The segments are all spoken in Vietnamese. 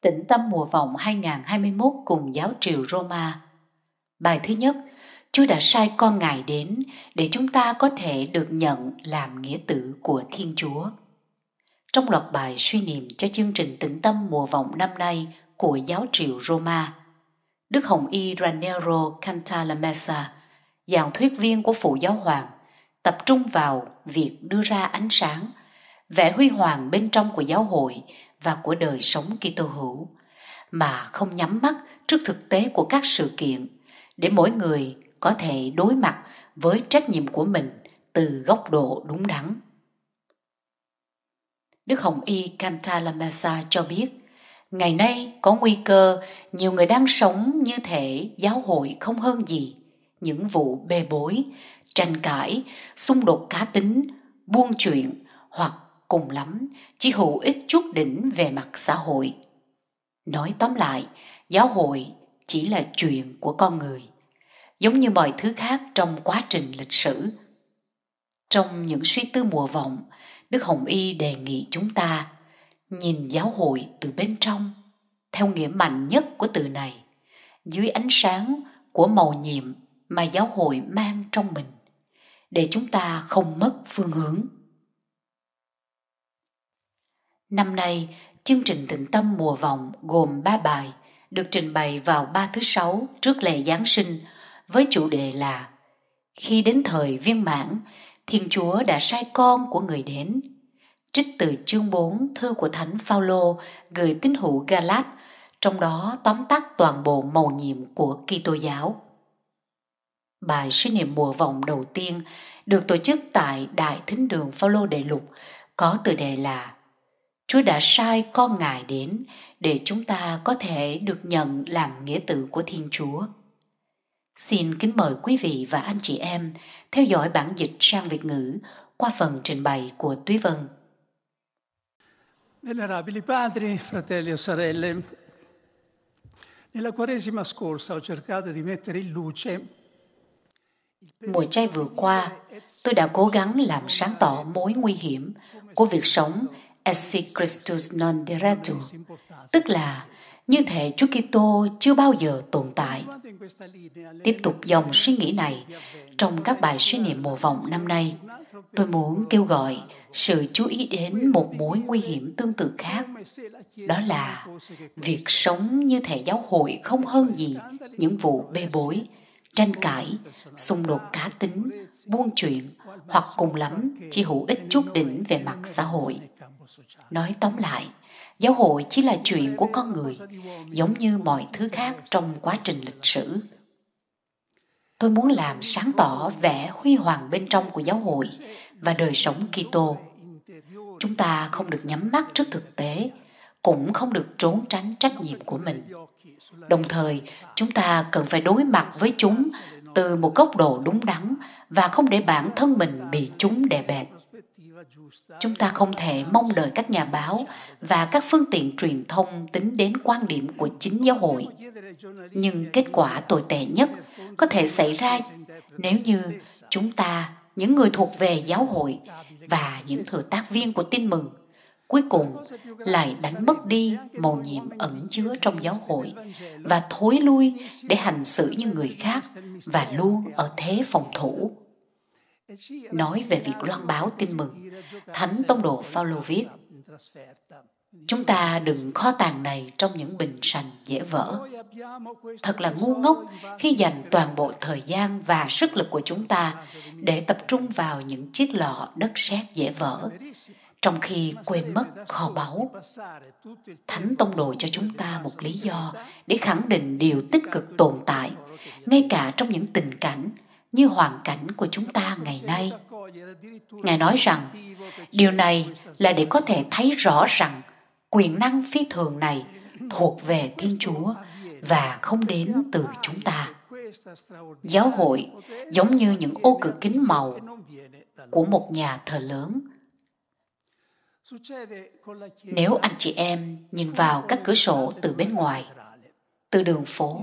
Tĩnh tâm mùa vọng 2021 cùng giáo triều Roma. Bài thứ nhất, Chúa đã sai con Ngài đến để chúng ta có thể được nhận làm nghĩa tử của Thiên Chúa. Trong loạt bài suy niệm cho chương trình tĩnh tâm mùa vọng năm nay của giáo triều Roma, Đức Hồng Y Raniero Cantalamessa, giảng thuyết viên của Phụ Giáo Hoàng, tập trung vào việc đưa ra ánh sáng, vẻ huy hoàng bên trong của giáo hội và của đời sống Kitô hữu, mà không nhắm mắt trước thực tế của các sự kiện, để mỗi người có thể đối mặt với trách nhiệm của mình từ góc độ đúng đắn. Đức Hồng Y Cantalamessa cho biết, ngày nay có nguy cơ nhiều người đang sống như thể giáo hội không hơn gì, những vụ bê bối, tranh cãi, xung đột cá tính, buôn chuyện hoặc cùng lắm chỉ hữu ích chút đỉnh về mặt xã hội. Nói tóm lại, giáo hội chỉ là chuyện của con người, giống như mọi thứ khác trong quá trình lịch sử. Trong những suy tư mùa vọng, Đức Hồng Y đề nghị chúng ta nhìn giáo hội từ bên trong, theo nghĩa mạnh nhất của từ này, dưới ánh sáng của màu nhiệm mà giáo hội mang trong mình, để chúng ta không mất phương hướng. Năm nay, chương trình tĩnh tâm mùa vọng gồm 3 bài, được trình bày vào 3 thứ Sáu trước lễ Giáng sinh với chủ đề là Khi đến thời viên mãn, Thiên Chúa đã sai con của Người đến. Trích từ chương 4 thư của Thánh Phaolô gửi tín hữu Galat, trong đó tóm tắt toàn bộ mầu nhiệm của Kitô giáo. Bài suy niệm mùa vọng đầu tiên được tổ chức tại Đại Thính Đường Phaolô Đệ Lục có tựa đề là Chúa đã sai con Ngài đến để chúng ta có thể được nhận làm nghĩa tử của Thiên Chúa. Xin kính mời quý vị và anh chị em theo dõi bản dịch sang Việt ngữ qua phần trình bày của Tuy Vân. Venerabili padri, fratelli e sorelle, nella Quaresima scorsa ho cercato di mettere in luce. Mùa chay vừa qua, tôi đã cố gắng làm sáng tỏ mối nguy hiểm của việc sống Esse Christus non deretu, tức là như thể Chúa Kitô chưa bao giờ tồn tại. Tiếp tục dòng suy nghĩ này trong các bài suy niệm mùa vọng năm nay, tôi muốn kêu gọi sự chú ý đến một mối nguy hiểm tương tự khác, đó là việc sống như thể giáo hội không hơn gì những vụ bê bối, tranh cãi, xung đột cá tính, buôn chuyện hoặc cùng lắm chỉ hữu ích chút đỉnh về mặt xã hội. Nói tóm lại, giáo hội chỉ là chuyện của con người, giống như mọi thứ khác trong quá trình lịch sử. Tôi muốn làm sáng tỏ vẻ huy hoàng bên trong của giáo hội và đời sống Kitô. Chúng ta không được nhắm mắt trước thực tế, cũng không được trốn tránh trách nhiệm của mình. Đồng thời, chúng ta cần phải đối mặt với chúng từ một góc độ đúng đắn và không để bản thân mình bị chúng đè bẹp. Chúng ta không thể mong đợi các nhà báo và các phương tiện truyền thông tính đến quan điểm của chính giáo hội. Nhưng kết quả tồi tệ nhất có thể xảy ra nếu như chúng ta, những người thuộc về giáo hội và những thừa tác viên của tin mừng, cuối cùng lại đánh mất đi mầu nhiệm ẩn chứa trong giáo hội và thối lui để hành xử như người khác và luôn ở thế phòng thủ. Nói về việc loan báo tin mừng, Thánh Tông Đồ Phaolô viết, chúng ta đừng kho tàng này trong những bình sành dễ vỡ. Thật là ngu ngốc khi dành toàn bộ thời gian và sức lực của chúng ta để tập trung vào những chiếc lọ đất sét dễ vỡ, trong khi quên mất kho báu. Thánh Tông Đồ cho chúng ta một lý do để khẳng định điều tích cực tồn tại, ngay cả trong những tình cảnh như hoàn cảnh của chúng ta ngày nay. Ngài nói rằng, điều này là để có thể thấy rõ rằng quyền năng phi thường này thuộc về Thiên Chúa và không đến từ chúng ta. Giáo hội giống như những ô cửa kính màu của một nhà thờ lớn. Nếu anh chị em nhìn vào các cửa sổ từ bên ngoài, từ đường phố,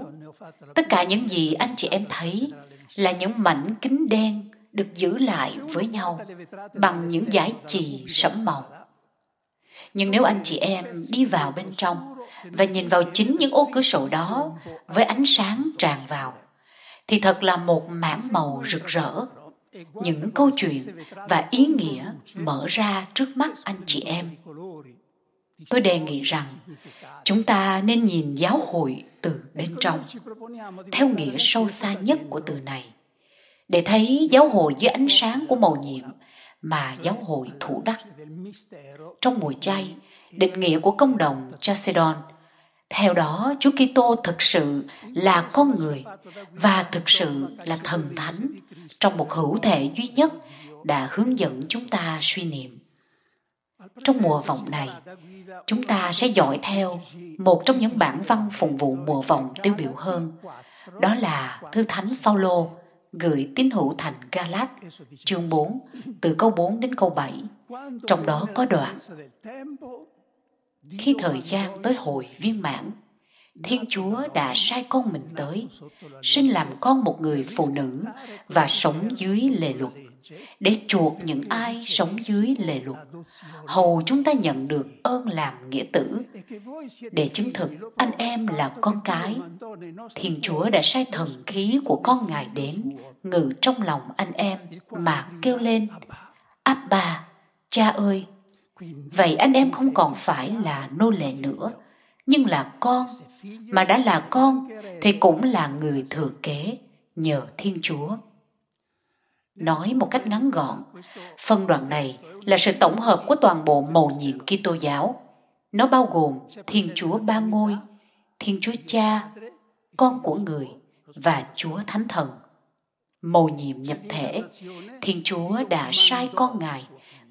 tất cả những gì anh chị em thấy là những mảnh kính đen được giữ lại với nhau bằng những dải chì sẫm màu. Nhưng nếu anh chị em đi vào bên trong và nhìn vào chính những ô cửa sổ đó với ánh sáng tràn vào, thì thật là một mảng màu rực rỡ. Những câu chuyện và ý nghĩa mở ra trước mắt anh chị em. Tôi đề nghị rằng chúng ta nên nhìn giáo hội từ bên trong, theo nghĩa sâu xa nhất của từ này, để thấy giáo hội dưới ánh sáng của mầu nhiệm mà giáo hội thủ đắc. Trong mùa chay, định nghĩa của công đồng Chacedon, theo đó Chúa Kitô thực sự là con người và thực sự là thần thánh trong một hữu thể duy nhất đã hướng dẫn chúng ta suy niệm. Trong mùa vọng này, chúng ta sẽ dõi theo một trong những bản văn phụng vụ mùa vọng tiêu biểu hơn, đó là thư Thánh Phaolô gửi tín hữu thành Galat, chương 4, từ câu 4 đến câu 7. Trong đó có đoạn: khi thời gian tới hồi viên mãn, Thiên Chúa đã sai con mình tới, sinh làm con một người phụ nữ và sống dưới lề luật, để chuộc những ai sống dưới lề luật, hầu chúng ta nhận được ơn làm nghĩa tử. Để chứng thực anh em là con cái, Thiên Chúa đã sai thần khí của con Ngài đến, ngự trong lòng anh em mà kêu lên: Abba, Cha ơi! Vậy anh em không còn phải là nô lệ nữa, nhưng là con, mà đã là con thì cũng là người thừa kế nhờ Thiên Chúa. Nói một cách ngắn gọn, phân đoạn này là sự tổng hợp của toàn bộ mầu nhiệm Kitô giáo. Nó bao gồm Thiên Chúa Ba Ngôi, Thiên Chúa Cha, Con của Người và Chúa Thánh Thần. Mầu nhiệm nhập thể, Thiên Chúa đã sai con Ngài,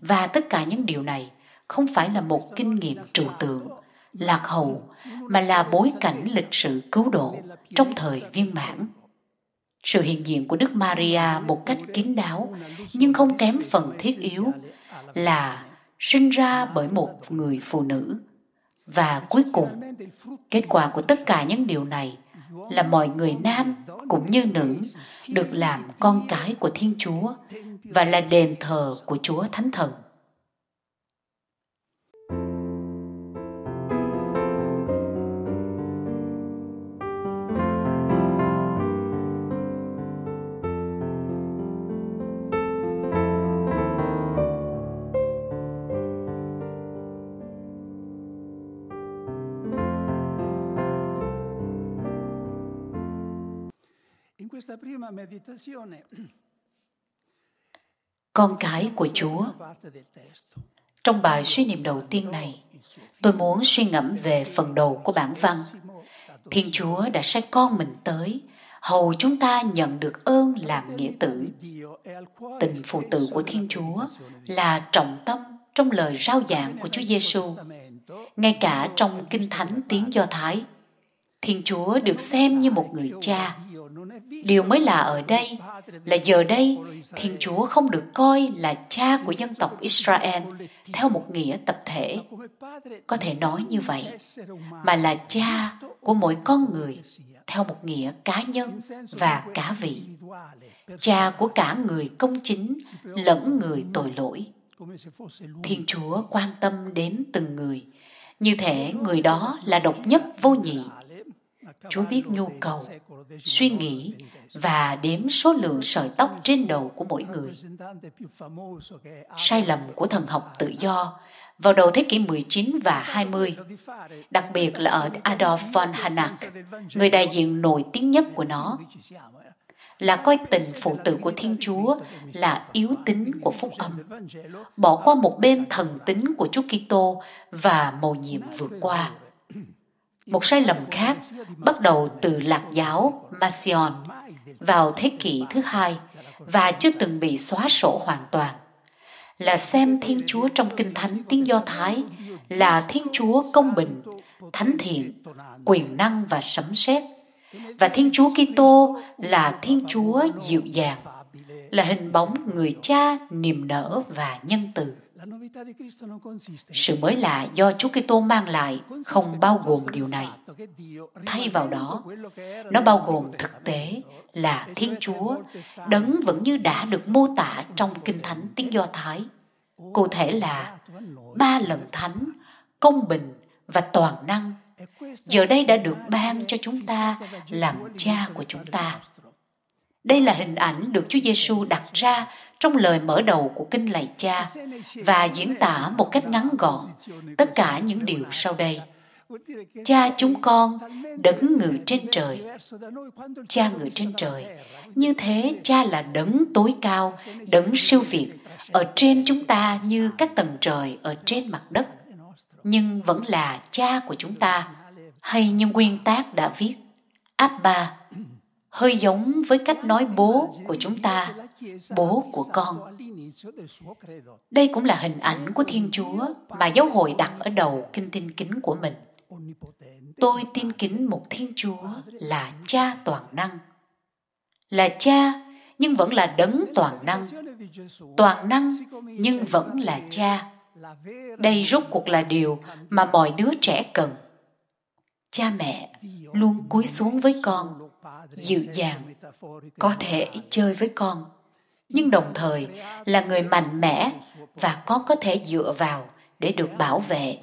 và tất cả những điều này không phải là một kinh nghiệm trừu tượng, lạc hậu, mà là bối cảnh lịch sử cứu độ trong thời viên mãn. Sự hiện diện của Đức Maria một cách kín đáo, nhưng không kém phần thiết yếu, là sinh ra bởi một người phụ nữ. Và cuối cùng, kết quả của tất cả những điều này là mọi người nam cũng như nữ được làm con cái của Thiên Chúa và là đền thờ của Chúa Thánh Thần. Con cái của Chúa. Trong bài suy niệm đầu tiên này, tôi muốn suy ngẫm về phần đầu của bản văn. Thiên Chúa đã sai con mình tới, hầu chúng ta nhận được ơn làm nghĩa tử. Tình phụ tử của Thiên Chúa là trọng tâm trong lời rao giảng của Chúa Giêsu, ngay cả trong Kinh Thánh tiếng Do Thái. Thiên Chúa được xem như một người cha. Điều mới lạ ở đây là giờ đây Thiên Chúa không được coi là cha của dân tộc Israel theo một nghĩa tập thể, có thể nói như vậy, mà là cha của mỗi con người theo một nghĩa cá nhân và cá vị, cha của cả người công chính lẫn người tội lỗi. Thiên Chúa quan tâm đến từng người, như thể người đó là độc nhất vô nhị. Chúa biết nhu cầu, suy nghĩ và đếm số lượng sợi tóc trên đầu của mỗi người. Sai lầm của thần học tự do vào đầu thế kỷ 19 và 20, đặc biệt là ở Adolf von Harnack, người đại diện nổi tiếng nhất của nó, là coi tình phụ tử của Thiên Chúa là yếu tính của phúc âm, bỏ qua một bên thần tính của Chúa Kitô và mầu nhiệm vượt qua. Một sai lầm khác bắt đầu từ lạc giáo Marcion vào thế kỷ thứ hai và chưa từng bị xóa sổ hoàn toàn, là xem Thiên Chúa trong Kinh Thánh tiếng Do Thái là Thiên Chúa công bình, thánh thiện, quyền năng và sấm sét, và Thiên Chúa Kitô là Thiên Chúa dịu dàng, là hình bóng người cha niềm nở và nhân từ. Sự mới lạ do Chúa Kitô mang lại không bao gồm điều này. Thay vào đó, nó bao gồm thực tế là Thiên Chúa, đấng vẫn như đã được mô tả trong Kinh Thánh tiếng Do Thái. Cụ thể là ba lần thánh, công bình và toàn năng, giờ đây đã được ban cho chúng ta làm cha của chúng ta. Đây là hình ảnh được Chúa Giêsu đặt ra trong lời mở đầu của Kinh Lạy Cha và diễn tả một cách ngắn gọn tất cả những điều sau đây. Cha chúng con đấng ngự trên trời. Cha ngự trên trời. Như thế, Cha là đấng tối cao, đấng siêu việt, ở trên chúng ta như các tầng trời ở trên mặt đất, nhưng vẫn là Cha của chúng ta. Hay như nguyên tác đã viết, Abba, hơi giống với cách nói bố của chúng ta, bố của con. Đây cũng là hình ảnh của Thiên Chúa mà Giáo hội đặt ở đầu Kinh Tin Kính của mình. Tôi tin kính một Thiên Chúa là Cha toàn năng. Là Cha nhưng vẫn là đấng toàn năng. Toàn năng nhưng vẫn là Cha. Đây rốt cuộc là điều mà mọi đứa trẻ cần. Cha mẹ luôn cúi xuống với con, dịu dàng, có thể chơi với con, nhưng đồng thời là người mạnh mẽ và con có thể dựa vào để được bảo vệ,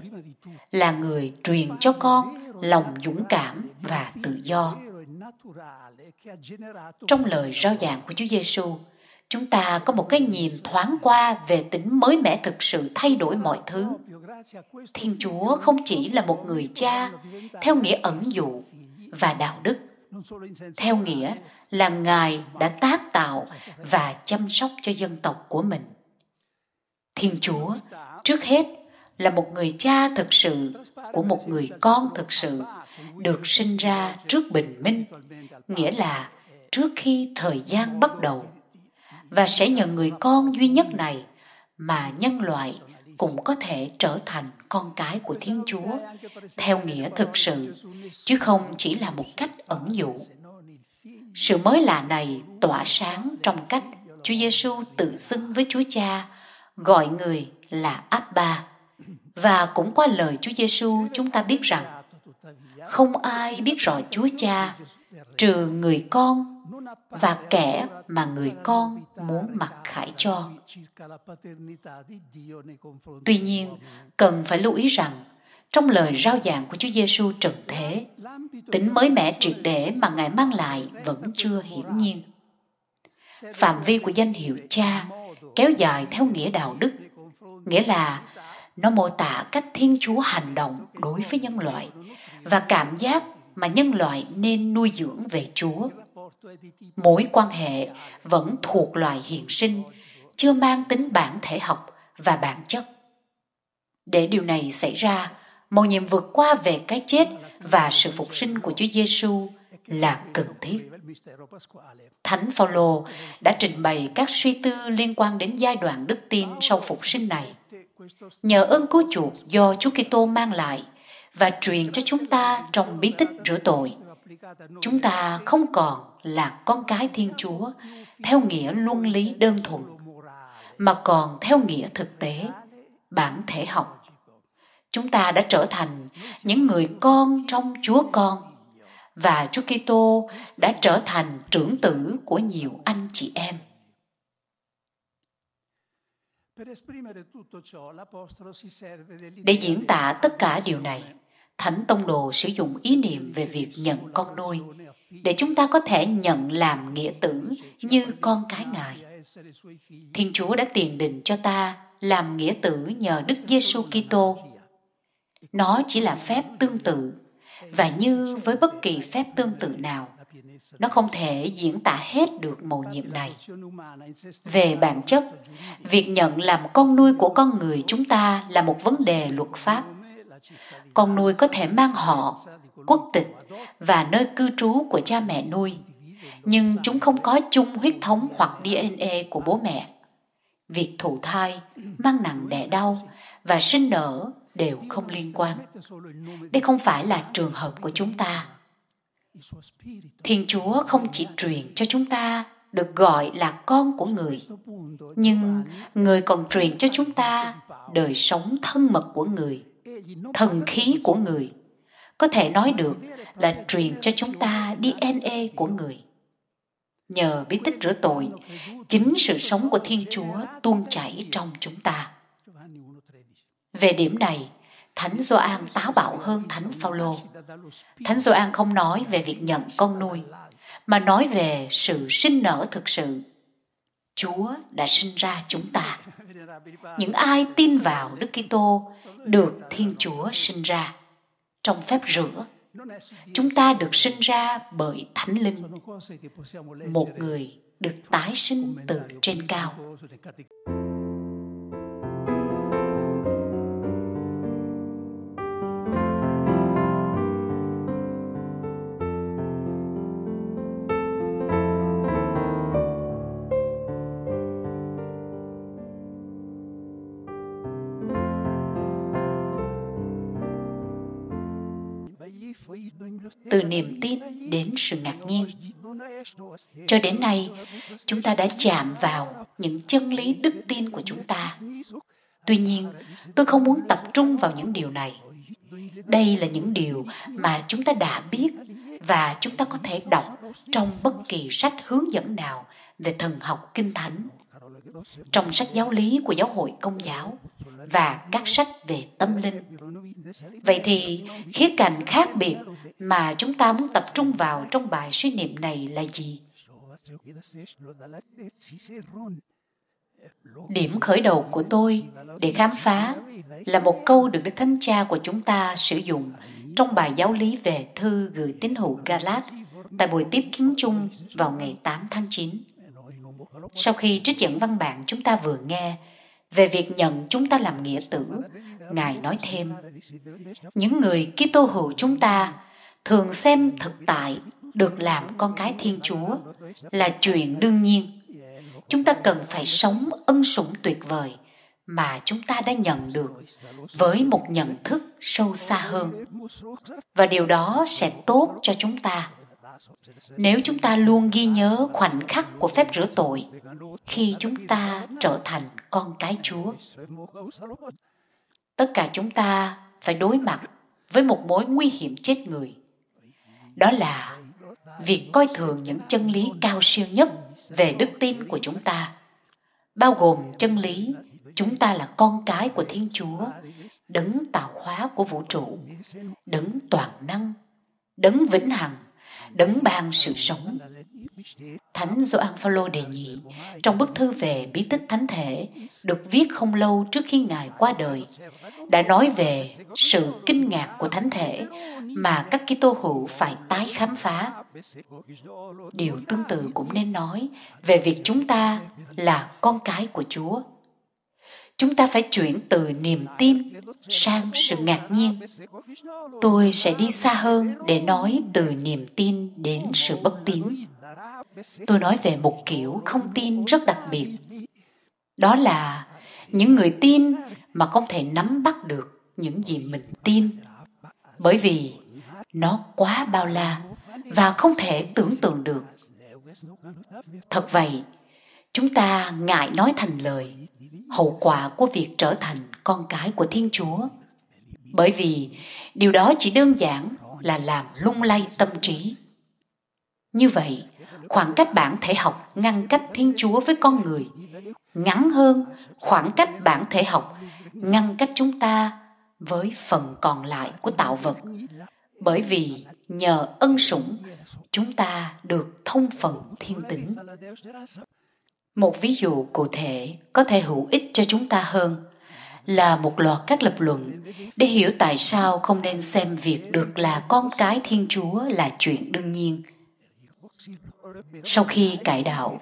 là người truyền cho con lòng dũng cảm và tự do. Trong lời rao giảng của Chúa Giêsu, chúng ta có một cái nhìn thoáng qua về tính mới mẻ thực sự thay đổi mọi thứ. Thiên Chúa không chỉ là một người cha theo nghĩa ẩn dụ và đạo đức, theo nghĩa là Ngài đã tác tạo và chăm sóc cho dân tộc của mình. Thiên Chúa, trước hết, là một người cha thực sự của một người con thực sự, được sinh ra trước bình minh, nghĩa là trước khi thời gian bắt đầu, và sẽ nhờ người con duy nhất này mà nhân loại cũng có thể trở thành con cái của Thiên Chúa theo nghĩa thực sự, chứ không chỉ là một cách ẩn dụ. Sự mới lạ này tỏa sáng trong cách Chúa Giêsu tự xưng với Chúa Cha, gọi Người là Abba, và cũng qua lời Chúa Giêsu chúng ta biết rằng không ai biết rõ Chúa Cha trừ người con và kẻ mà người con muốn mặc khải cho. Tuy nhiên, cần phải lưu ý rằng, trong lời rao giảng của Chúa Giêsu trần thế, tính mới mẻ triệt để mà Ngài mang lại vẫn chưa hiển nhiên. Phạm vi của danh hiệu Cha kéo dài theo nghĩa đạo đức, nghĩa là nó mô tả cách Thiên Chúa hành động đối với nhân loại và cảm giác mà nhân loại nên nuôi dưỡng về Chúa. Mối quan hệ vẫn thuộc loài hiện sinh, chưa mang tính bản thể học và bản chất. Để điều này xảy ra, mầu nhiệm vượt qua về cái chết và sự phục sinh của Chúa Giêsu là cần thiết. Thánh Phaolô đã trình bày các suy tư liên quan đến giai đoạn đức tin sau phục sinh này. Nhờ ơn cứu chuộc do Chúa Kitô mang lại và truyền cho chúng ta trong bí tích rửa tội, chúng ta không còn là con cái Thiên Chúa theo nghĩa luân lý đơn thuần, mà còn theo nghĩa thực tế, bản thể học. Chúng ta đã trở thành những người con trong Chúa Con, và Chúa Kitô đã trở thành trưởng tử của nhiều anh chị em. Để diễn tả tất cả điều này, Thánh Tông Đồ sử dụng ý niệm về việc nhận con nuôi, để chúng ta có thể nhận làm nghĩa tử như con cái Ngài. Thiên Chúa đã tiền định cho ta làm nghĩa tử nhờ Đức Giêsu Kitô. Nó chỉ là phép tương tự, và như với bất kỳ phép tương tự nào, nó không thể diễn tả hết được mầu nhiệm này. Về bản chất, việc nhận làm con nuôi của con người chúng ta là một vấn đề luật pháp. Con nuôi có thể mang họ, quốc tịch và nơi cư trú của cha mẹ nuôi, nhưng chúng không có chung huyết thống hoặc DNA của bố mẹ. Việc thụ thai, mang nặng đẻ đau và sinh nở đều không liên quan. Đây không phải là trường hợp của chúng ta. Thiên Chúa không chỉ truyền cho chúng ta được gọi là con của Người, nhưng Người còn truyền cho chúng ta đời sống thân mật của Người, thần khí của Người, có thể nói được là truyền cho chúng ta DNA của Người. Nhờ bí tích rửa tội, chính sự sống của Thiên Chúa tuôn chảy trong chúng ta. Về điểm này, Thánh Gioan táo bạo hơn Thánh Phaolô. Thánh Gioan không nói về việc nhận con nuôi, mà nói về sự sinh nở thực sự. Chúa đã sinh ra chúng ta. Những ai tin vào Đức Kitô được Thiên Chúa sinh ra trong phép rửa. Chúng ta được sinh ra bởi Thánh Linh, một người được tái sinh từ trên cao. Từ niềm tin đến sự ngạc nhiên. Cho đến nay, chúng ta đã chạm vào những chân lý đức tin của chúng ta. Tuy nhiên, tôi không muốn tập trung vào những điều này. Đây là những điều mà chúng ta đã biết và chúng ta có thể đọc trong bất kỳ sách hướng dẫn nào về thần học Kinh Thánh, trong sách giáo lý của Giáo hội Công giáo và các sách về tâm linh. Vậy thì, khía cạnh khác biệt mà chúng ta muốn tập trung vào trong bài suy niệm này là gì? Điểm khởi đầu của tôi để khám phá là một câu được Đức Thánh Cha của chúng ta sử dụng trong bài giáo lý về thư gửi tín hữu Galat tại buổi tiếp kiến chung vào ngày 8 tháng 9. Sau khi trích dẫn văn bản chúng ta vừa nghe về việc nhận chúng ta làm nghĩa tử, Ngài nói thêm, những người Kitô hữu chúng ta thường xem thực tại được làm con cái Thiên Chúa là chuyện đương nhiên. Chúng ta cần phải sống ân sủng tuyệt vời mà chúng ta đã nhận được với một nhận thức sâu xa hơn. Và điều đó sẽ tốt cho chúng ta nếu chúng ta luôn ghi nhớ khoảnh khắc của phép rửa tội khi chúng ta trở thành con cái Chúa. Tất cả chúng ta phải đối mặt với một mối nguy hiểm chết người. Đó là việc coi thường những chân lý cao siêu nhất về đức tin của chúng ta, bao gồm chân lý chúng ta là con cái của Thiên Chúa, đấng tạo hóa của vũ trụ, đấng toàn năng, đấng vĩnh hằng, đấng ban sự sống. Thánh Gioan Phaolô Đệ Nhị, trong bức thư về bí tích thánh thể được viết không lâu trước khi Ngài qua đời, đã nói về sự kinh ngạc của thánh thể mà các Kitô hữu phải tái khám phá. Điều tương tự cũng nên nói về việc chúng ta là con cái của Chúa. Chúng ta phải chuyển từ niềm tin sang sự ngạc nhiên. Tôi sẽ đi xa hơn để nói từ niềm tin đến sự bất tín. Tôi nói về một kiểu không tin rất đặc biệt. Đó là những người tin mà không thể nắm bắt được những gì mình tin, bởi vì nó quá bao la và không thể tưởng tượng được. Thật vậy, chúng ta ngại nói thành lời hậu quả của việc trở thành con cái của Thiên Chúa, bởi vì điều đó chỉ đơn giản là làm lung lay tâm trí. Như vậy, khoảng cách bản thể học ngăn cách Thiên Chúa với con người ngắn hơn khoảng cách bản thể học ngăn cách chúng ta với phần còn lại của tạo vật, bởi vì nhờ ân sủng chúng ta được thông phần thiên tính. Một ví dụ cụ thể có thể hữu ích cho chúng ta hơn là một loạt các lập luận để hiểu tại sao không nên xem việc được là con cái Thiên Chúa là chuyện đương nhiên. Sau khi cải đạo,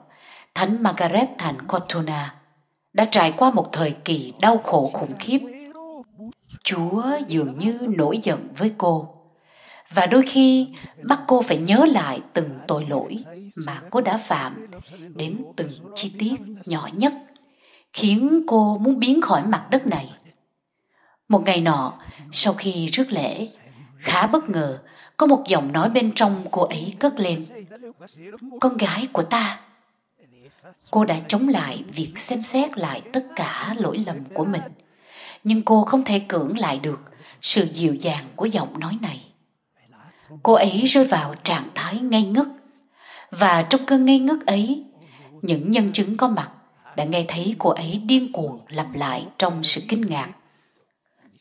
Thánh Margaret Thành Cortona đã trải qua một thời kỳ đau khổ khủng khiếp. Chúa dường như nổi giận với cô, và đôi khi bắt cô phải nhớ lại từng tội lỗi mà cô đã phạm đến từng chi tiết nhỏ nhất, khiến cô muốn biến khỏi mặt đất này. Một ngày nọ, sau khi rước lễ, khá bất ngờ, có một giọng nói bên trong cô ấy cất lên, "Con gái của ta." Cô đã chống lại việc xem xét lại tất cả lỗi lầm của mình, nhưng cô không thể cưỡng lại được sự dịu dàng của giọng nói này. Cô ấy rơi vào trạng thái ngây ngất, và trong cơn ngây ngất ấy, những nhân chứng có mặt đã nghe thấy cô ấy điên cuồng lặp lại trong sự kinh ngạc: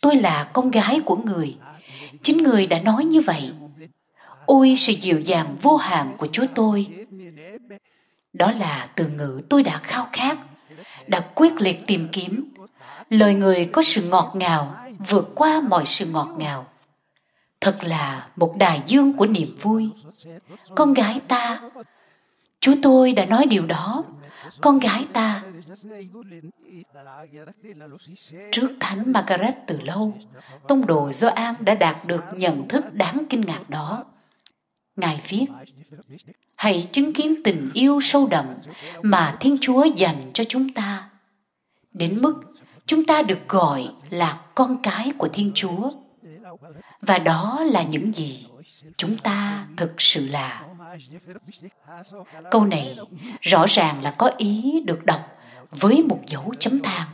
tôi là con gái của người. Chính người đã nói như vậy. Ôi sự dịu dàng vô hạn của Chúa tôi! Đó là từ ngữ tôi đã khao khát, đã quyết liệt tìm kiếm. Lời người có sự ngọt ngào, vượt qua mọi sự ngọt ngào. Thật là một đại dương của niềm vui. Con gái ta, Chúa tôi đã nói điều đó. Con gái ta. Trước Thánh Margaret từ lâu, tông đồ Gioan đã đạt được nhận thức đáng kinh ngạc đó. Ngài viết, hãy chứng kiến tình yêu sâu đậm mà Thiên Chúa dành cho chúng ta, đến mức chúng ta được gọi là con cái của Thiên Chúa. Và đó là những gì chúng ta thực sự là. Câu này rõ ràng là có ý được đọc với một dấu chấm than.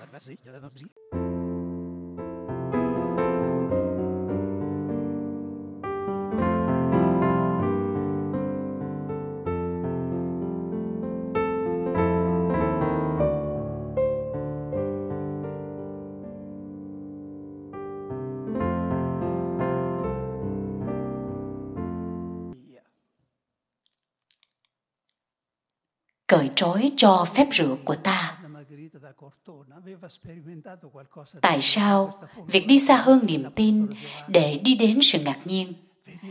Cởi trói cho phép rửa của ta. Tại sao việc đi xa hơn niềm tin để đi đến sự ngạc nhiên,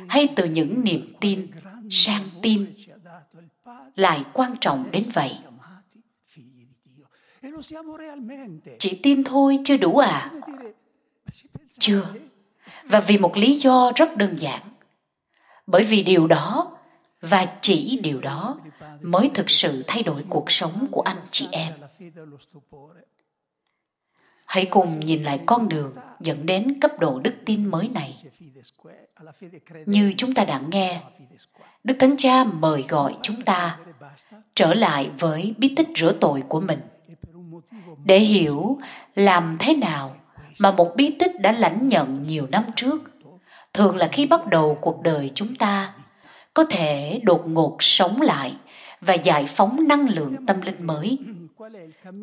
hay từ những niềm tin sang tin, lại quan trọng đến vậy? Chỉ tin thôi chưa đủ à? Chưa. Và vì một lý do rất đơn giản. Bởi vì điều đó, và chỉ điều đó mới thực sự thay đổi cuộc sống của anh chị em. Hãy cùng nhìn lại con đường dẫn đến cấp độ đức tin mới này. Như chúng ta đã nghe, Đức Thánh Cha mời gọi chúng ta trở lại với bí tích rửa tội của mình để hiểu làm thế nào mà một bí tích đã lãnh nhận nhiều năm trước, thường là khi bắt đầu cuộc đời chúng ta, có thể đột ngột sống lại và giải phóng năng lượng tâm linh mới.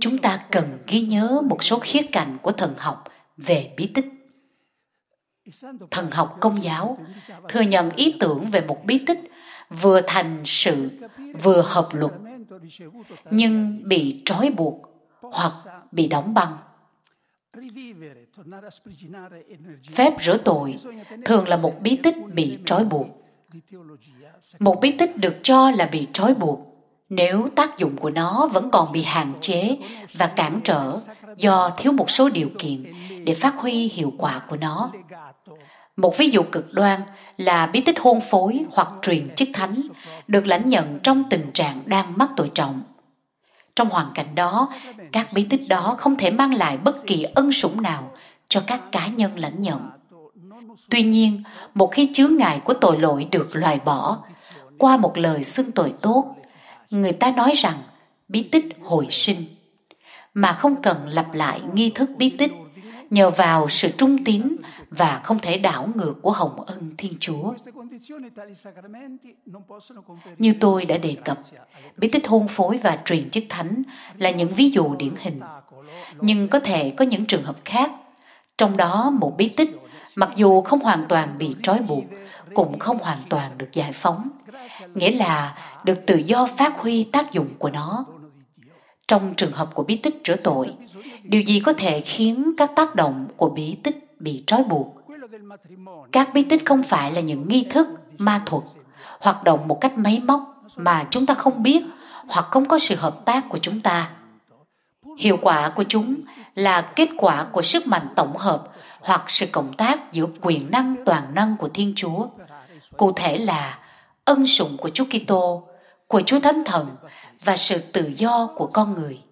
Chúng ta cần ghi nhớ một số khía cạnh của thần học về bí tích. Thần học Công giáo thừa nhận ý tưởng về một bí tích vừa thành sự vừa hợp luật, nhưng bị trói buộc hoặc bị đóng băng. Phép rửa tội thường là một bí tích bị trói buộc. Một bí tích được cho là bị trói buộc nếu tác dụng của nó vẫn còn bị hạn chế và cản trở do thiếu một số điều kiện để phát huy hiệu quả của nó. Một ví dụ cực đoan là bí tích hôn phối hoặc truyền chức thánh được lãnh nhận trong tình trạng đang mắc tội trọng. Trong hoàn cảnh đó, các bí tích đó không thể mang lại bất kỳ ân sủng nào cho các cá nhân lãnh nhận. Tuy nhiên, một khi chướng ngại của tội lỗi được loại bỏ, qua một lời xưng tội tốt, người ta nói rằng bí tích hồi sinh, mà không cần lặp lại nghi thức bí tích nhờ vào sự trung tín và không thể đảo ngược của hồng ân Thiên Chúa. Như tôi đã đề cập, bí tích hôn phối và truyền chức thánh là những ví dụ điển hình, nhưng có thể có những trường hợp khác, trong đó một bí tích mặc dù không hoàn toàn bị trói buộc, cũng không hoàn toàn được giải phóng, nghĩa là được tự do phát huy tác dụng của nó. Trong trường hợp của bí tích rửa tội, điều gì có thể khiến các tác động của bí tích bị trói buộc? Các bí tích không phải là những nghi thức, ma thuật, hoạt động một cách máy móc mà chúng ta không biết hoặc không có sự hợp tác của chúng ta. Hiệu quả của chúng là kết quả của sức mạnh tổng hợp hoặc sự cộng tác giữa quyền năng toàn năng của Thiên Chúa, cụ thể là ân sủng của Chúa Kitô, của Chúa Thánh Thần và sự tự do của con người.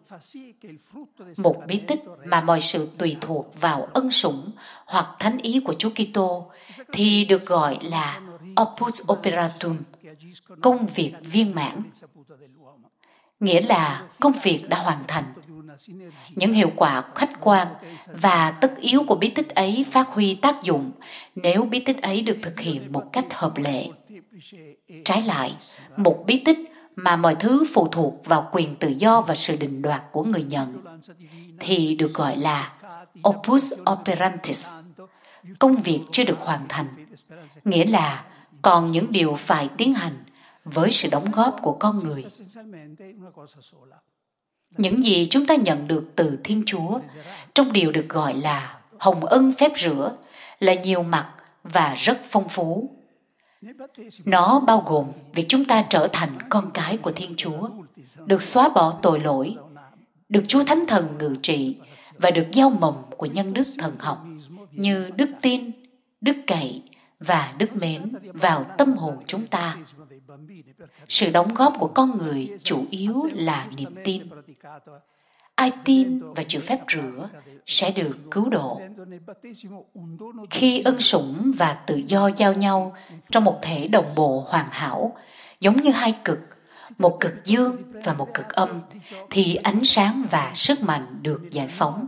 Một bí tích mà mọi sự tùy thuộc vào ân sủng hoặc thánh ý của Chúa Kitô thì được gọi là opus operatum, công việc viên mãn, nghĩa là công việc đã hoàn thành. Những hiệu quả khách quan và tất yếu của bí tích ấy phát huy tác dụng nếu bí tích ấy được thực hiện một cách hợp lệ. Trái lại, một bí tích mà mọi thứ phụ thuộc vào quyền tự do và sự định đoạt của người nhận thì được gọi là opus operantis, công việc chưa được hoàn thành, nghĩa là còn những điều phải tiến hành với sự đóng góp của con người. Những gì chúng ta nhận được từ Thiên Chúa trong điều được gọi là hồng ân phép rửa là nhiều mặt và rất phong phú. Nó bao gồm việc chúng ta trở thành con cái của Thiên Chúa, được xóa bỏ tội lỗi, được Chúa Thánh Thần ngự trị và được gieo mầm của nhân đức thần học như đức tin, đức cậy và đức mến vào tâm hồn chúng ta. Sự đóng góp của con người chủ yếu là niềm tin. Ai tin và chịu phép rửa sẽ được cứu độ. Khi ân sủng và tự do giao nhau trong một thể đồng bộ hoàn hảo, giống như hai cực, một cực dương và một cực âm, thì ánh sáng và sức mạnh được giải phóng.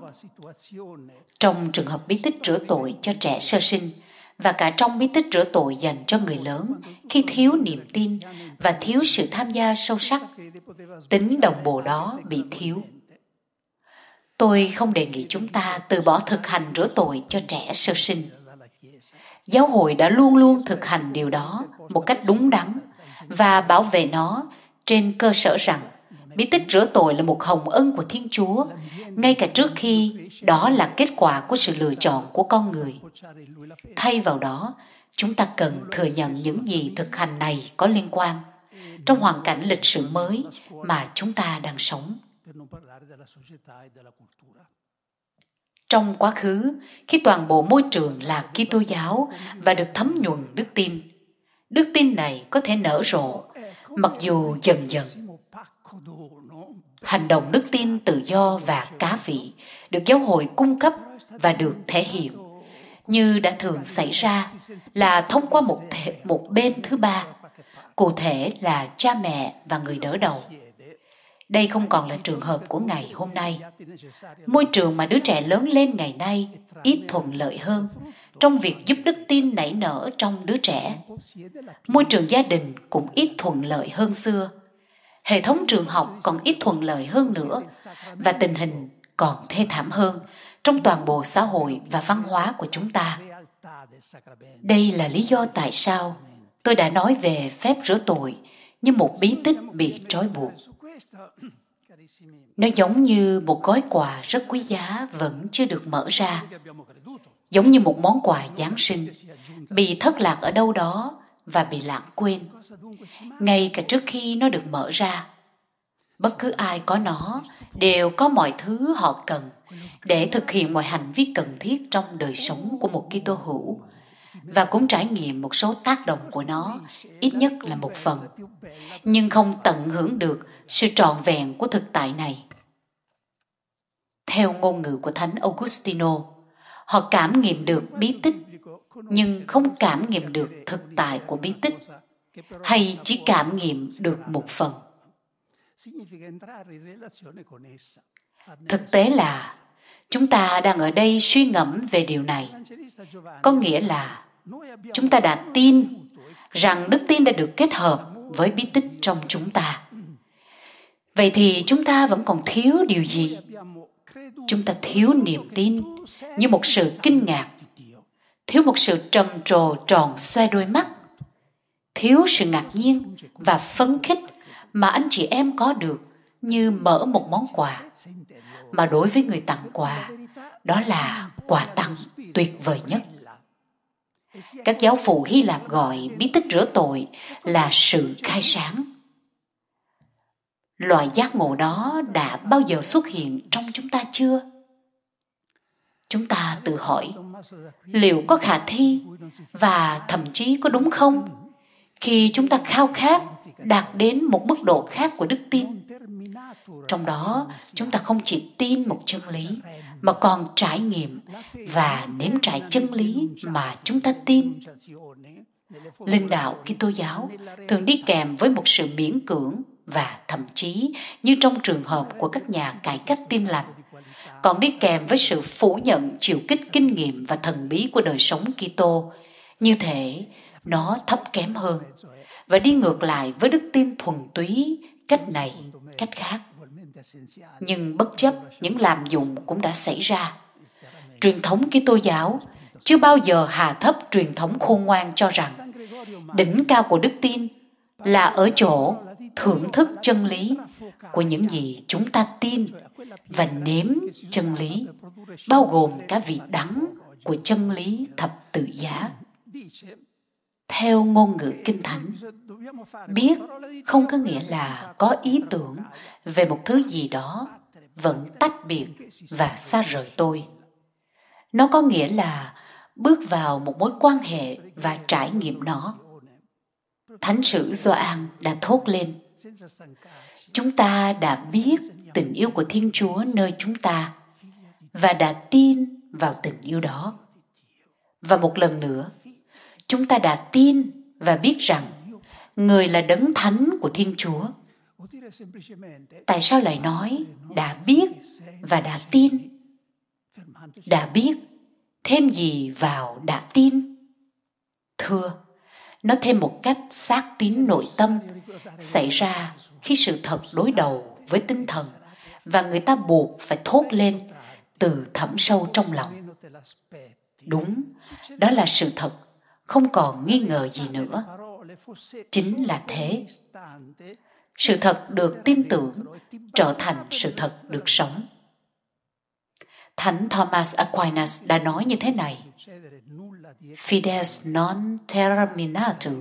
Trong trường hợp bí tích rửa tội cho trẻ sơ sinh, và cả trong bí tích rửa tội dành cho người lớn, khi thiếu niềm tin và thiếu sự tham gia sâu sắc, tính đồng bộ đó bị thiếu. Tôi không đề nghị chúng ta từ bỏ thực hành rửa tội cho trẻ sơ sinh. Giáo hội đã luôn luôn thực hành điều đó một cách đúng đắn và bảo vệ nó trên cơ sở rằng bí tích rửa tội là một hồng ân của Thiên Chúa, ngay cả trước khi đó là kết quả của sự lựa chọn của con người. Thay vào đó, chúng ta cần thừa nhận những gì thực hành này có liên quan trong hoàn cảnh lịch sử mới mà chúng ta đang sống. Trong quá khứ, khi toàn bộ môi trường là Kitô giáo và được thấm nhuần đức tin này có thể nở rộ, mặc dù dần dần hành động đức tin tự do và cá vị được giáo hội cung cấp và được thể hiện như đã thường xảy ra là thông qua một bên thứ ba, cụ thể là cha mẹ và người đỡ đầu. Đây không còn là trường hợp của ngày hôm nay. Môi trường mà đứa trẻ lớn lên ngày nay ít thuận lợi hơn trong việc giúp đức tin nảy nở trong đứa trẻ. Môi trường gia đình cũng ít thuận lợi hơn xưa. Hệ thống trường học còn ít thuận lợi hơn nữa và tình hình còn thê thảm hơn trong toàn bộ xã hội và văn hóa của chúng ta. Đây là lý do tại sao tôi đã nói về phép rửa tội như một bí tích bị trói buộc. Nó giống như một gói quà rất quý giá vẫn chưa được mở ra, giống như một món quà Giáng sinh, bị thất lạc ở đâu đó và bị lãng quên, ngay cả trước khi nó được mở ra. Bất cứ ai có nó đều có mọi thứ họ cần để thực hiện mọi hành vi cần thiết trong đời sống của một Kitô hữu, và cũng trải nghiệm một số tác động của nó, ít nhất là một phần, nhưng không tận hưởng được sự trọn vẹn của thực tại này. Theo ngôn ngữ của Thánh Augustino, họ cảm nghiệm được bí tích, nhưng không cảm nghiệm được thực tại của bí tích, hay chỉ cảm nghiệm được một phần. Thực tế là, chúng ta đang ở đây suy ngẫm về điều này. Có nghĩa là chúng ta đã tin rằng đức tin đã được kết hợp với bí tích trong chúng ta. Vậy thì chúng ta vẫn còn thiếu điều gì? Chúng ta thiếu niềm tin như một sự kinh ngạc, thiếu một sự trầm trồ tròn xoe đôi mắt, thiếu sự ngạc nhiên và phấn khích mà anh chị em có được như mở một món quà, mà đối với người tặng quà, đó là quà tặng tuyệt vời nhất. Các giáo phụ Hy Lạp gọi bí tích rửa tội là sự khai sáng. Loại giác ngộ đó đã bao giờ xuất hiện trong chúng ta chưa? Chúng ta tự hỏi, liệu có khả thi và thậm chí có đúng không khi chúng ta khao khát đạt đến một mức độ khác của đức tin? Trong đó, chúng ta không chỉ tin một chân lý, mà còn trải nghiệm và nếm trải chân lý mà chúng ta tin. Linh đạo Kitô giáo thường đi kèm với một sự miễn cưỡng và thậm chí, như trong trường hợp của các nhà cải cách tin lành, còn đi kèm với sự phủ nhận chiều kích kinh nghiệm và thần bí của đời sống Kitô. Như thế, nó thấp kém hơn và đi ngược lại với đức tin thuần túy cách này, cách khác. Nhưng bất chấp những lạm dụng cũng đã xảy ra, truyền thống Kitô giáo chưa bao giờ hạ thấp truyền thống khôn ngoan cho rằng đỉnh cao của đức tin là ở chỗ thưởng thức chân lý của những gì chúng ta tin và nếm chân lý, bao gồm cả vị đắng của chân lý thập tự giá. Theo ngôn ngữ Kinh Thánh, biết không có nghĩa là có ý tưởng về một thứ gì đó vẫn tách biệt và xa rời tôi. Nó có nghĩa là bước vào một mối quan hệ và trải nghiệm nó. Thánh sử Gioan đã thốt lên: chúng ta đã biết tình yêu của Thiên Chúa nơi chúng ta và đã tin vào tình yêu đó. Và một lần nữa, chúng ta đã tin và biết rằng Người là Đấng Thánh của Thiên Chúa. Tại sao lại nói đã biết và đã tin? Đã biết thêm gì vào đã tin? Thưa, nó thêm một cách xác tín nội tâm xảy ra khi sự thật đối đầu với tinh thần và người ta buộc phải thốt lên từ thẳm sâu trong lòng. Đúng, đó là sự thật, không còn nghi ngờ gì nữa. Chính là thế. Sự thật được tin tưởng trở thành sự thật được sống. Thánh Thomas Aquinas đã nói như thế này: Fides non terminatur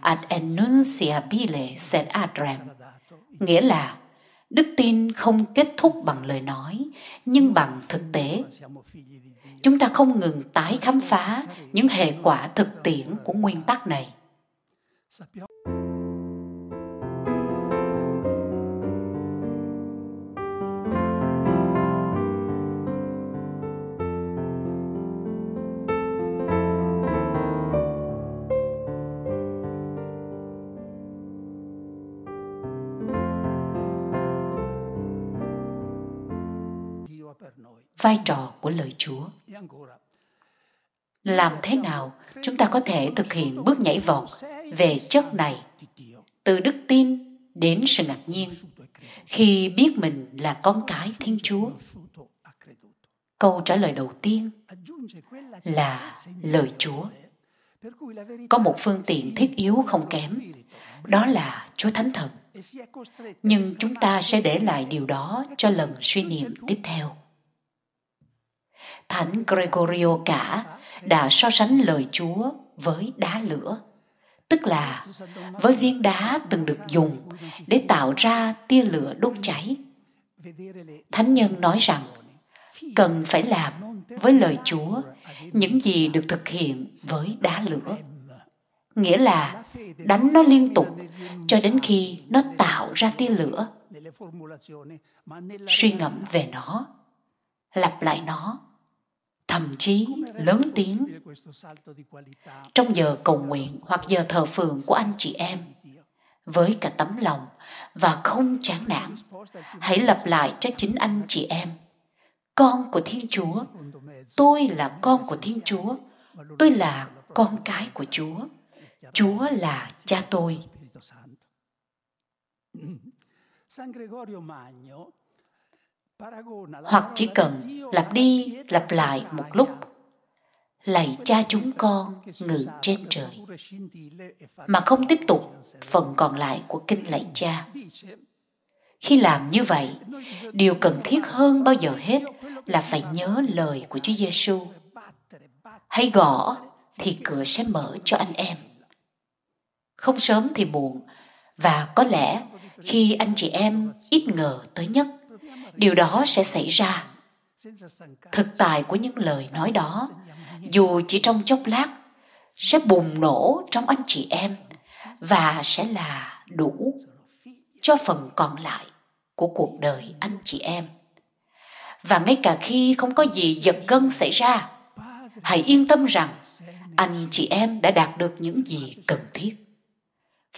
ad enunciabile sed ad rem. Nghĩa là đức tin không kết thúc bằng lời nói, nhưng bằng thực tế. Chúng ta không ngừng tái khám phá những hệ quả thực tiễn của nguyên tắc này. Vai trò của lời Chúa. Làm thế nào chúng ta có thể thực hiện bước nhảy vọt về chất này, từ đức tin đến sự ngạc nhiên, khi biết mình là con cái Thiên Chúa? Câu trả lời đầu tiên là lời Chúa. Có một phương tiện thiết yếu không kém, đó là Chúa Thánh Thần. Nhưng chúng ta sẽ để lại điều đó cho lần suy niệm tiếp theo. Thánh Gregorio cả đã so sánh lời Chúa với đá lửa, tức là với viên đá từng được dùng để tạo ra tia lửa đốt cháy. Thánh nhân nói rằng cần phải làm với lời Chúa những gì được thực hiện với đá lửa. Nghĩa là đánh nó liên tục cho đến khi nó tạo ra tia lửa. Suy ngẫm về nó, lặp lại nó, thậm chí lớn tiếng trong giờ cầu nguyện hoặc giờ thờ phượng của anh chị em với cả tấm lòng và không chán nản. Hãy lặp lại cho chính anh chị em: con của Thiên Chúa, tôi là con của Thiên Chúa, tôi là con cái của Chúa, Chúa là cha tôi. Hoặc chỉ cần lặp đi lặp lại một lúc: lạy Cha chúng con ngự trên trời, mà không tiếp tục phần còn lại của kinh lạy Cha. Khi làm như vậy, điều cần thiết hơn bao giờ hết là phải nhớ lời của Chúa Giêsu: hãy gõ thì cửa sẽ mở cho anh em. Không sớm thì muộn, và có lẽ khi anh chị em ít ngờ tới nhất, điều đó sẽ xảy ra. Thực tại của những lời nói đó, dù chỉ trong chốc lát, sẽ bùng nổ trong anh chị em và sẽ là đủ cho phần còn lại của cuộc đời anh chị em. Và ngay cả khi không có gì giật gân xảy ra, hãy yên tâm rằng anh chị em đã đạt được những gì cần thiết.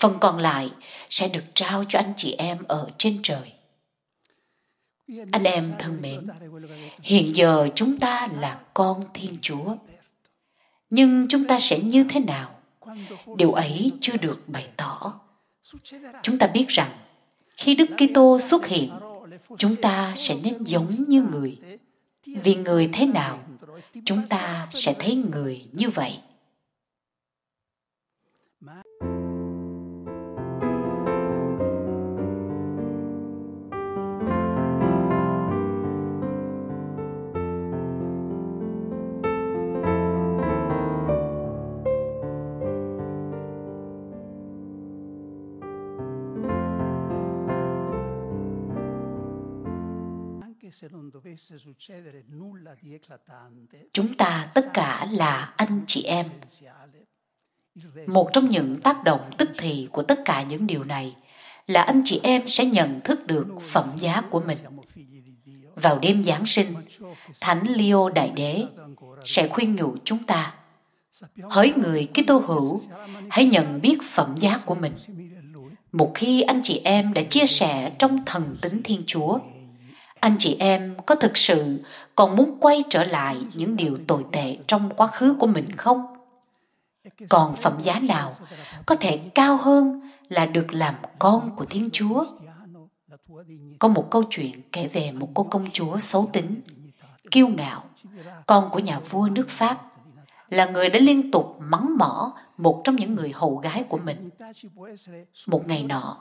Phần còn lại sẽ được trao cho anh chị em ở trên trời. Anh em thân mến, hiện giờ chúng ta là con Thiên Chúa. Nhưng chúng ta sẽ như thế nào? Điều ấy chưa được bày tỏ. Chúng ta biết rằng, khi Đức Kitô xuất hiện, chúng ta sẽ nên giống như Người. Vì Người thế nào, chúng ta sẽ thấy người như vậy. Chúng ta tất cả là anh chị em. Một trong những tác động tức thì của tất cả những điều này là anh chị em sẽ nhận thức được phẩm giá của mình. Vào đêm Giáng sinh, Thánh Leo Đại Đế sẽ khuyên nhủ chúng ta: hỡi người Kitô hữu, hãy nhận biết phẩm giá của mình. Một khi anh chị em đã chia sẻ trong thần tính Thiên Chúa, anh chị em có thực sự còn muốn quay trở lại những điều tồi tệ trong quá khứ của mình không? Còn phẩm giá nào có thể cao hơn là được làm con của Thiên Chúa? Có một câu chuyện kể về một cô công chúa xấu tính, kiêu ngạo, con của nhà vua nước Pháp, là người đã liên tục mắng mỏ một trong những người hầu gái của mình. Một ngày nọ,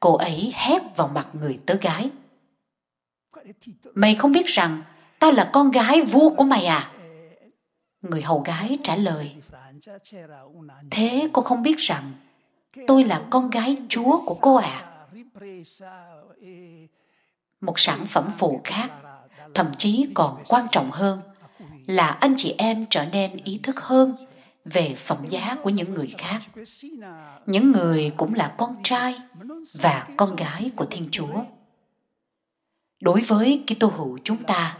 cô ấy hét vào mặt người tớ gái: "Mày không biết rằng tao là con gái vua của mày à?" Người hầu gái trả lời: "Thế cô không biết rằng tôi là con gái Chúa của cô à?" Một sản phẩm phụ khác, thậm chí còn quan trọng hơn, là anh chị em trở nên ý thức hơn về phẩm giá của những người khác, những người cũng là con trai và con gái của Thiên Chúa. Đối với Kitô hữu chúng ta,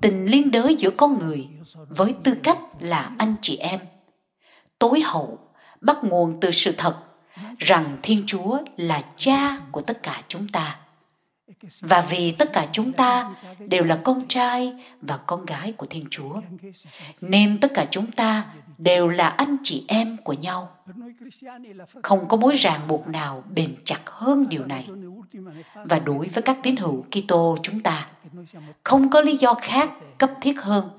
tình liên đới giữa con người với tư cách là anh chị em tối hậu bắt nguồn từ sự thật rằng Thiên Chúa là cha của tất cả chúng ta. Và vì tất cả chúng ta đều là con trai và con gái của Thiên Chúa, nên tất cả chúng ta đều là anh chị em của nhau. Không có mối ràng buộc nào bền chặt hơn điều này. Và đối với các tín hữu Kitô chúng ta, không có lý do khác cấp thiết hơn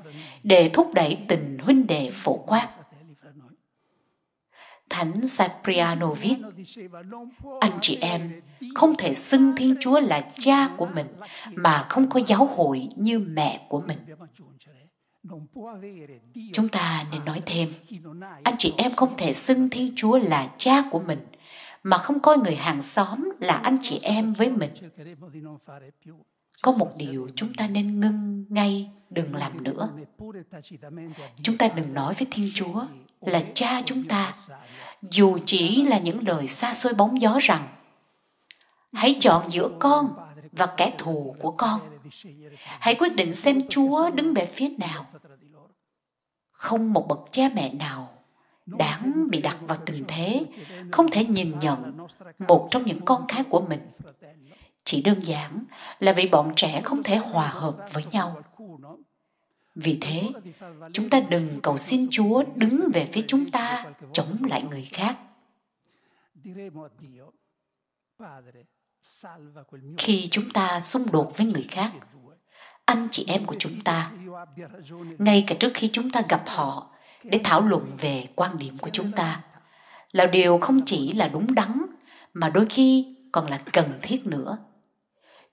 để thúc đẩy tình huynh đệ phổ quát. Thánh Sapriano viết: anh chị em không thể xưng Thiên Chúa là cha của mình mà không có giáo hội như mẹ của mình. Chúng ta nên nói thêm: anh chị em không thể xưng Thiên Chúa là cha của mình mà không coi người hàng xóm là anh chị em với mình. Có một điều chúng ta nên ngưng ngay, đừng làm nữa. Chúng ta đừng nói với Thiên Chúa là cha chúng ta, dù chỉ là những lời xa xôi bóng gió rằng: hãy chọn giữa con và kẻ thù của con. Hãy quyết định xem Chúa đứng về phía nào. Không một bậc cha mẹ nào đáng bị đặt vào tình thế không thể nhìn nhận một trong những con cái của mình, chỉ đơn giản là vì bọn trẻ không thể hòa hợp với nhau. Vì thế, chúng ta đừng cầu xin Chúa đứng về phía chúng ta chống lại người khác. Khi chúng ta xung đột với người khác, anh chị em của chúng ta, ngay cả trước khi chúng ta gặp họ để thảo luận về quan điểm của chúng ta, là điều không chỉ là đúng đắn mà đôi khi còn là cần thiết nữa.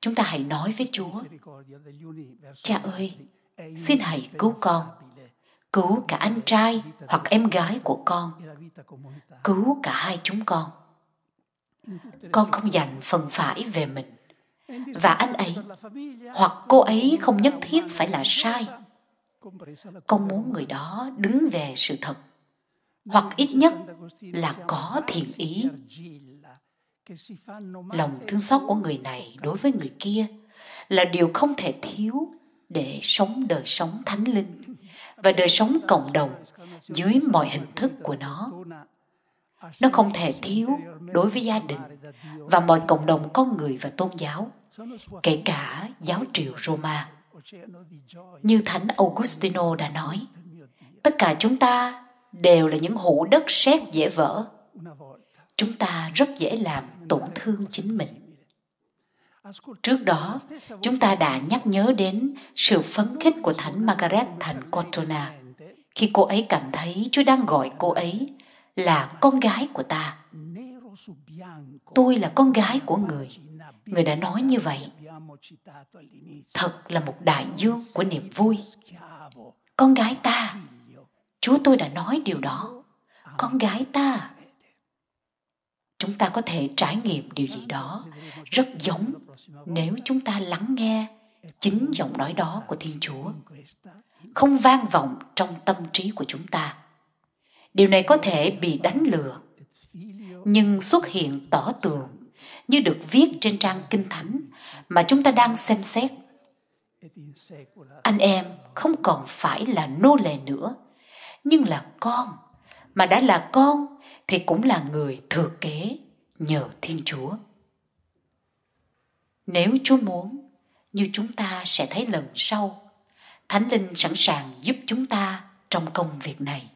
Chúng ta hãy nói với Chúa: cha ơi, xin hãy cứu con, cứu cả anh trai hoặc em gái của con, cứu cả hai chúng con. Con không dành phần phải về mình, và anh ấy hoặc cô ấy không nhất thiết phải là sai. Con muốn người đó đứng về sự thật, hoặc ít nhất là có thiện ý. Lòng thương xót của người này đối với người kia là điều không thể thiếu để sống đời sống thánh linh và đời sống cộng đồng dưới mọi hình thức của nó. Nó không thể thiếu đối với gia đình và mọi cộng đồng con người và tôn giáo, kể cả giáo triều Roma. Như Thánh Augustino đã nói, tất cả chúng ta đều là những hũ đất sét dễ vỡ. Chúng ta rất dễ làm tổn thương chính mình. Trước đó, chúng ta đã nhắc nhớ đến sự phấn khích của Thánh Margaret Thành Cortona khi cô ấy cảm thấy Chúa đang gọi cô ấy là con gái của ta. Tôi là con gái của người. Người đã nói như vậy. Thật là một đại dương của niềm vui. Con gái ta. Chúa tôi đã nói điều đó. Con gái ta. Chúng ta có thể trải nghiệm điều gì đó rất giống nếu chúng ta lắng nghe chính giọng nói đó của Thiên Chúa, không vang vọng trong tâm trí của chúng ta. Điều này có thể bị đánh lừa, nhưng xuất hiện tỏ tường như được viết trên trang Kinh Thánh mà chúng ta đang xem xét. Anh em không còn phải là nô lệ nữa, nhưng là con, mà đã là con thì cũng là người thừa kế nhờ Thiên Chúa. Nếu Chúa muốn, như chúng ta sẽ thấy lần sau, Thánh Linh sẵn sàng giúp chúng ta trong công việc này.